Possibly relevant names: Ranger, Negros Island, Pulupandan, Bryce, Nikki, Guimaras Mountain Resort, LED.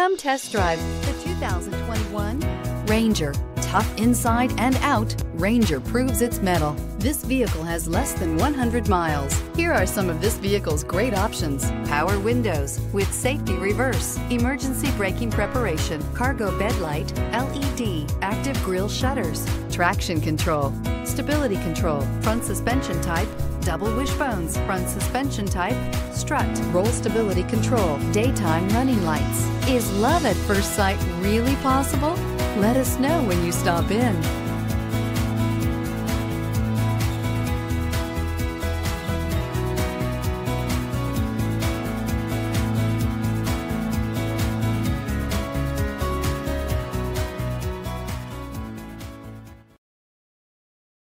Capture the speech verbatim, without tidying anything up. Come test drive the two thousand twenty-one Ranger. Tough inside and out, Ranger proves its mettle. This vehicle has less than one hundred miles. Here are some of this vehicle's great options: power windows with safety reverse, emergency braking preparation, cargo bed light, L E D, active grille shutters, traction control, stability control, front suspension type, double wishbones, front suspension type, strut, roll stability control, daytime running lights. Is love at first sight really possible? Let us know when you stop in.